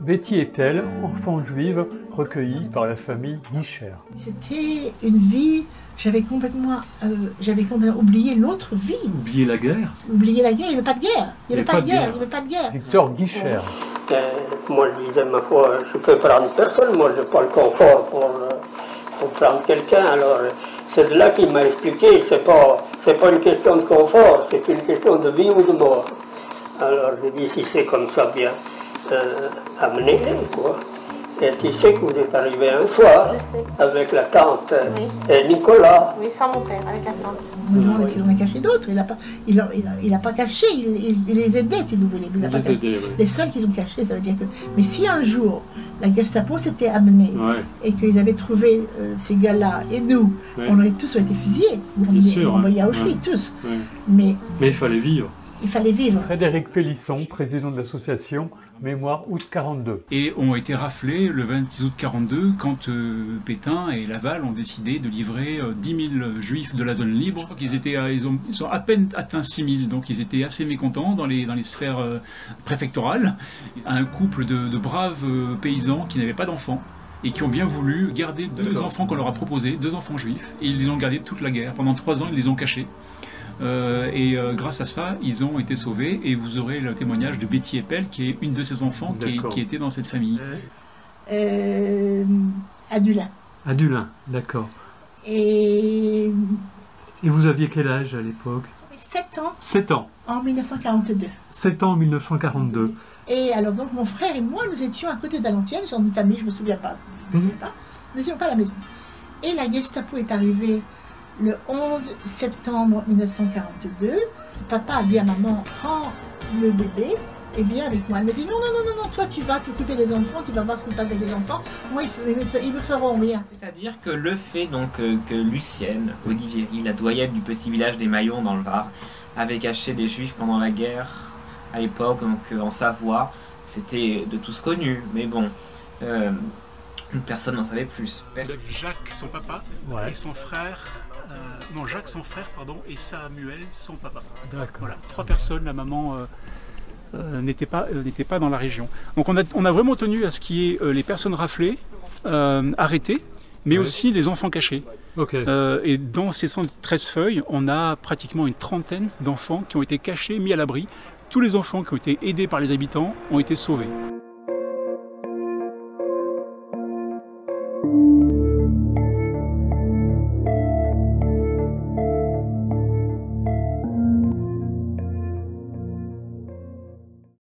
Betty Eppel, enfant juive recueillie par la famille Guicher. C'était une vie, j'avais complètement oublié l'autre vie. Oublié la guerre. Oublié la guerre, il n'y avait pas de guerre. Il n'y avait pas de guerre, il n'y avait pas de guerre. Victor Guicher. Moi je disais, ma foi, je peux prendre personne, moi je n'ai pas le confort pour prendre quelqu'un. Alors c'est de là qu'il m'a expliqué, c'est pas une question de confort, c'est une question de vie ou de mort. Alors je dis, si c'est comme ça, bien. Amenez-les, quoi. Et tu sais que vous êtes arrivé un soir avec la tante et Nicolas. Oui, sans mon père, avec la tante. Il en a caché d'autres, il n'a pas caché, il les aidait, si vous voulez. Les seuls qu'ils ont cachés, ça veut dire que... Mais si un jour, la Gestapo s'était amenée et qu'ils avaient trouvé ces gars-là et nous, on aurait tous été fusillés. Bien sûr, on voyait à Auschwitz, tous. Ouais. Mais il fallait vivre. Il fallait vivre. Frédéric Pélisson, président de l'association Mémoire août 42. Et ont été raflés le 26 août 42 quand Pétain et Laval ont décidé de livrer 10 000 juifs de la zone libre. Ils ont à peine atteint 6 000, donc ils étaient assez mécontents dans les sphères préfectorales. Un couple de braves paysans qui n'avaient pas d'enfants et qui ont bien voulu garder deux enfants qu'on leur a proposés, deux enfants juifs, et ils les ont gardés toute la guerre. Pendant 3 ans, ils les ont cachés. Grâce à ça, ils ont été sauvés et vous aurez le témoignage de Betty Eppel, qui est une de ses enfants qui était dans cette famille. Adulin. Adulin, d'accord. Et vous aviez quel âge à l'époque? 7 ans. 7 ans. En 1942. 7 ans en 1942. Et alors donc mon frère et moi, nous étions à côté d'Alentienne, j'en ai amis, je me souviens pas. Nous n'étions pas à la maison. Et la Gestapo est arrivée le 11 septembre 1942, papa a dit à maman, prends le bébé et viens avec moi. Elle me dit, non, toi tu vas t'occuper des enfants, tu vas voir ce qui se passe avec les enfants, moi ils ne feront rien. C'est-à-dire que le fait donc que Lucienne Olivieri, la doyenne du petit village des Maillons dans le Var, avait caché des juifs pendant la guerre à l'époque, donc en Savoie, c'était de tous connu, mais bon... personne n'en savait plus. Jacques, son papa, et son frère... non, Jacques, son frère, pardon, et Samuel, son papa. D'accord. Voilà, 3 personnes, la maman n'était pas dans la région. Donc on a vraiment tenu à ce qu'il y ait les personnes raflées, arrêtées, mais aussi les enfants cachés. Et dans ces 113 feuilles, on a pratiquement une trentaine d'enfants qui ont été cachés, mis à l'abri. Tous les enfants qui ont été aidés par les habitants ont été sauvés.